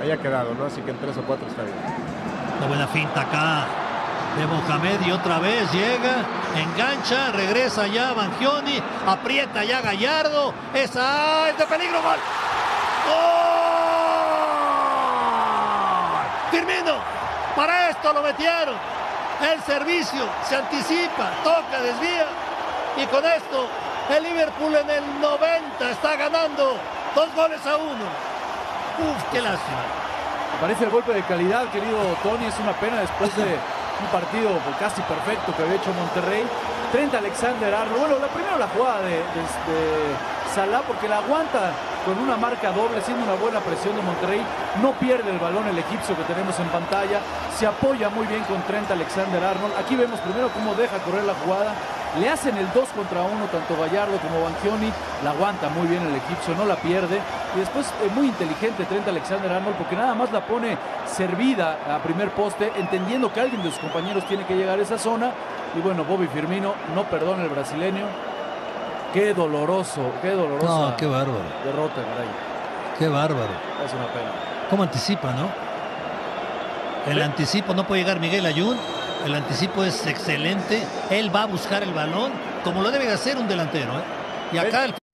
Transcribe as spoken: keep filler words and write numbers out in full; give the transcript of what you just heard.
haya quedado, ¿no? Así que en tres o cuatro está bien. Una buena finta acá de Mohamed y otra vez llega, engancha, regresa ya Bangioni, aprieta ya Gallardo, esa es de peligro, gol. ¡Gol! Firmino, para esto lo metieron, el servicio se anticipa, toca, desvía y con esto el Liverpool en el noventa está ganando dos goles a uno. Uf, qué lástima. Parece el golpe de calidad, querido Tony. Es una pena después de un partido casi perfecto que había hecho Monterrey. Trent Alexander Arnold. Bueno, la primera la jugada de, de, de Salah, porque la aguanta con una marca doble, siendo una buena presión de Monterrey. No pierde el balón el egipcio que tenemos en pantalla. Se apoya muy bien con Trent Alexander Arnold. Aquí vemos primero cómo deja correr la jugada. Le hacen el dos contra uno, tanto Gallardo como Bangioni. La aguanta muy bien el egipcio, no la pierde. Y después es muy inteligente Trent Alexander-Arnold, porque nada más la pone servida a primer poste, entendiendo que alguien de sus compañeros tiene que llegar a esa zona. Y bueno, Bobby Firmino, no perdona el brasileño. Qué doloroso, qué dolorosa. No, qué bárbaro. Derrota, caray. Qué bárbaro. Es una pena. ¿Cómo anticipa, no? El ¿Sí? anticipo no puede llegar Miguel Ayun. El anticipo es excelente. Él va a buscar el balón, como lo debe de hacer un delantero, ¿eh? Y acá el